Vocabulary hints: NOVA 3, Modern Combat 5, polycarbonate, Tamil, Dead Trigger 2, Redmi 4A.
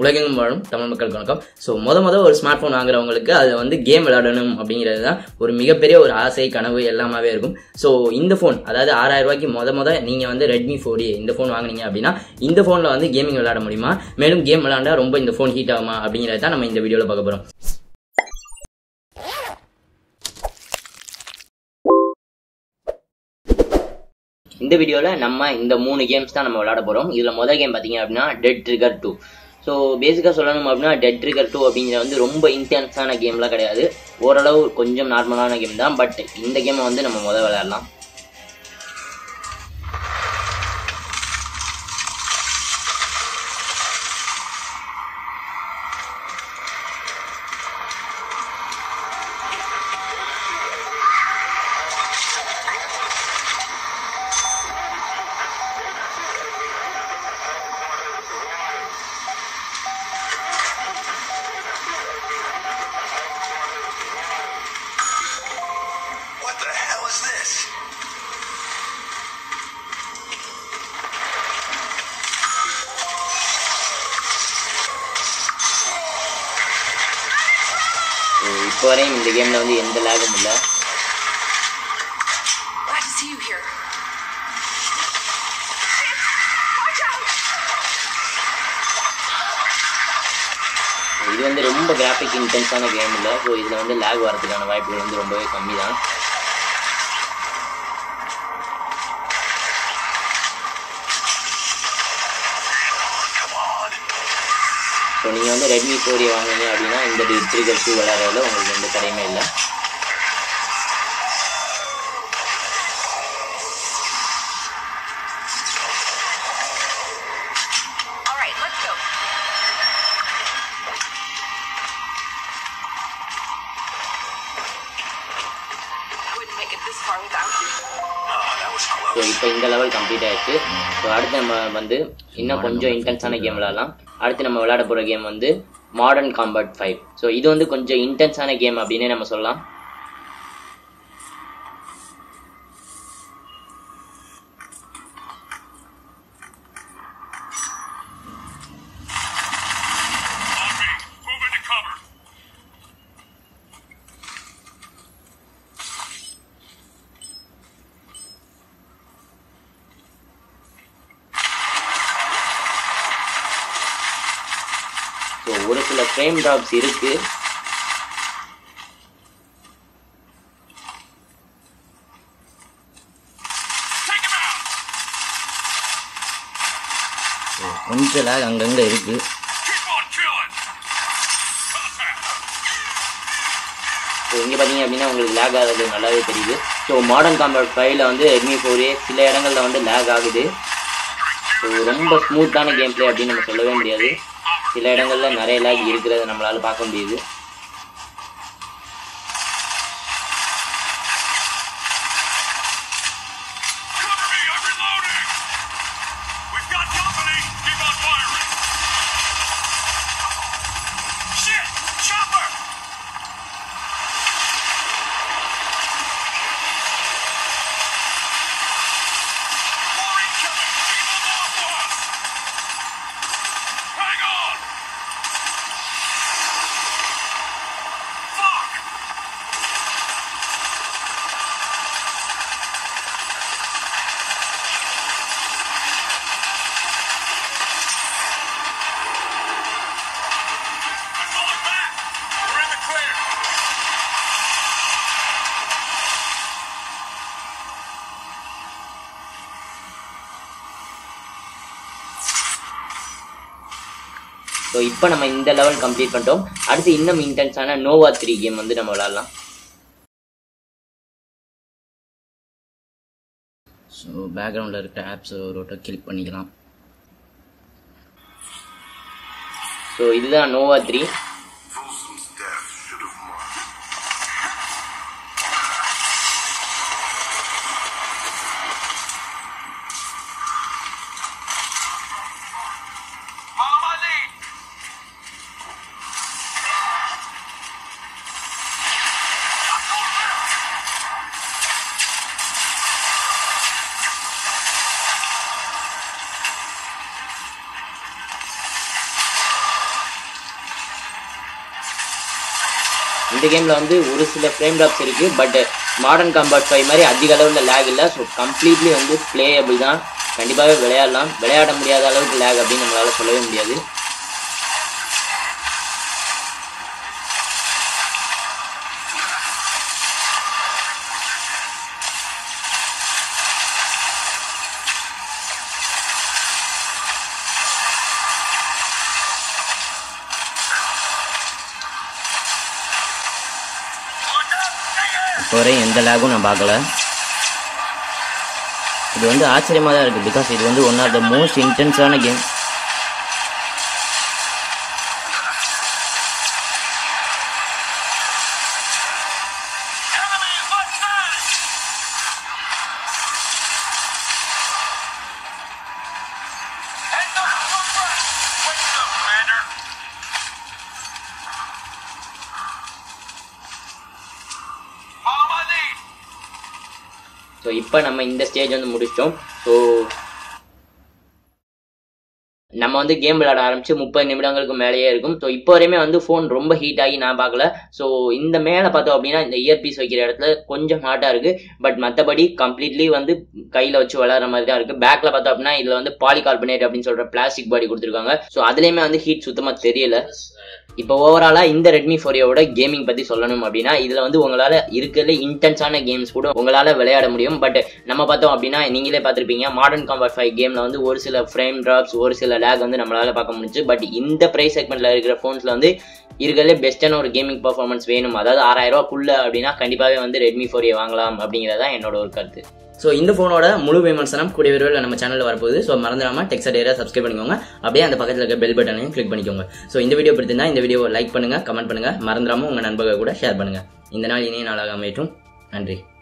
உலகெங்கும் வாழும் தமிழ் மக்களுக்கு வணக்கம். சோ மொத ஒரு ஸ்மார்ட் போன் வாங்குறவங்களுக்கு அது வந்து கேம் விளையாடணும் அப்படிங்கிறது தான் ஒரு மிகப்பெரிய ஒரு ஆசை கனவு எல்லாமே இருக்கும். சோ இந்த ஃபோன் அதாவது 6000 ரூபாய்க்கு மொத நீங்க வந்து Redmi 4A இந்த ஃபோன் வாங்குனீங்க அப்படினா இந்த ஃபோன்ல வந்து கேமிங் விளையாட முடியுமா, மேலும் கேம் விளையாண்டா ரொம்ப இந்த ஃபோன் ஹீட் ஆகுமா அப்படிங்கறத தான் நம்ம இந்த வீடியோல பார்க்க போறோம். இந்த வீடியோல நம்ம இந்த 3 கேம்ஸ் தான் நம்ம விளையாட போறோம். இதுல முதல் கேம் பாத்தீங்க அப்படினா Dead Trigger 2. சோ பேசிக்கா சொல்லணும் அப்படினா Dead Trigger 2 அப்படிங்கறது வந்து ரொம்ப இன்டென்ஸான கேம்லாம் கிடையாது, ஓரளவு கொஞ்சம் நார்மலான கேம் தான். பட் இந்த கேமை வந்து நம்ம முதல்ல விளையாடலாம். இப்போ வரையும் இந்த கேம்ல வந்து எந்த லாகும் இல்ல. இது வந்து ரொம்ப கிராஃபிக் இன்டென்ஸான கேம் இல்லை. ஸோ இதில் வந்து லாக் வரதுக்கான வாய்ப்புகள் வந்து ரொம்பவே கம்மி தான். ஸோ நீங்கள் வந்து Redmi 4A வாங்கினீங்க அப்படின்னா இந்த Dead Trigger 2 விளையாடுறதுல உங்களுக்கு எந்த தடையுமே இல்லை. ஸோ இப்போ இந்த லெவல் கம்ப்ளீட் ஆகிடுச்சு. ஸோ அடுத்து நம்ம வந்து இன்னும் கொஞ்சம் இன்டென்ஸான கேம் விளையாடலாம். அடுத்து நம்ம விளையாட போகிற கேம் வந்து Modern Combat 5. ஸோ இது வந்து கொஞ்சம் இன்டென்ஸான கேம் அப்படின்னே நம்ம சொல்லலாம். ஒரு சில ஃப்ரேம் டிராப்ஸ் இருக்கு. கொஞ்சம் லாக் அங்கங்க இருக்கு. இங்கே பார்த்தீங்க அப்படின்னா உங்களுக்கு லேக் ஆகுது நல்லாவே தெரியுது. ஸோ மாடர்ன் காம்பேட் 5ல வந்து Redmi 4A சில இடங்கள்ல வந்து லேக் ஆகுது. ஸோ ரொம்ப ஸ்மூத்தான கேம் பிளே அப்படின்னு நம்ம சொல்லவே முடியாது. சில இடங்கள்ல நிறைய லாக் இருக்கிறத நம்மளால பார்க்க முடியுது. ஸோ இப்போ நம்ம இந்த லெவல் கம்ப்ளீட் பண்ணிட்டோம். அடுத்து இன்னும் இன்டென்ஸான NOVA 3 கேம் வந்து நம்ம விளையாடலாம். ஸோ பேக்ரவுண்டில் இருக்கிற ஆப்ஸ் ஒரு ஓட்ட கிளிக் பண்ணிக்கலாம். ஸோ இதுதான் NOVA 3. இந்த கேம்ல வந்து ஒரு சில frame drops இருக்கு பட் Modern Combat 5 மாதிரி அதிக அளவுல லாக் இல்ல சோ கம்ப்ளீட்லி வந்து playable தான் கண்டிப்பாவே விளையாடலாம் விளையாட முடியாத அளவுக்கு லாக் அப்படி நம்மளால சொல்லவே முடியாது ஒரே எந்த லாகும் நான் பார்க்கல இது வந்து ஆச்சரியமா தான் இருக்கு because இது வந்து one of the most intense ஆன game So, now we are in this stage. So, we are in the game. So, now the phone is heat. So, in the mail, the earpiece is hot. But, the completely on the back, the polycarbonate plastic body. So, that's the heat. இப்போ ஓவராலா இந்த Redmi 4A ஓட gaming பத்தி சொல்லணும் அப்படினா இதுல வந்து உங்களால இருக்கல இன்டென்ஸான கேம்ஸ் கூட உங்களால விளையாட முடியும் பட் நம்ம பார்த்தோம் அப்படினா நீங்களே பாத்திருப்பீங்க Modern Combat 5 கேம்ல வந்து ஒரு சில frame drops ஒரு சில lag வந்து நம்மளால பார்க்க முடிஞ்சு பட் இந்த price segmentல இருக்கிற phonesல வந்து இருக்கல பெஸ்டான ஒரு gaming performance வேணும் அதாவது 6000 ரூபாய்க்குள்ள அப்படினா கண்டிப்பாவே வந்து Redmi 4A வாங்கலாம் அப்படிங்கறது தான் என்னோட ஒரு கருத்து So, this phone is mulu payments nam kudiya viruvela nama channel la varapodhu so marandama Texadera subscribe panikonga apdiye andha pakkathula irukka bell button ayum click panikonga so indha video pidichirundha indha video like pannunga comment pannunga marandama unga nanbaga kuda share pannunga indha naal iney naalaga meetum nandri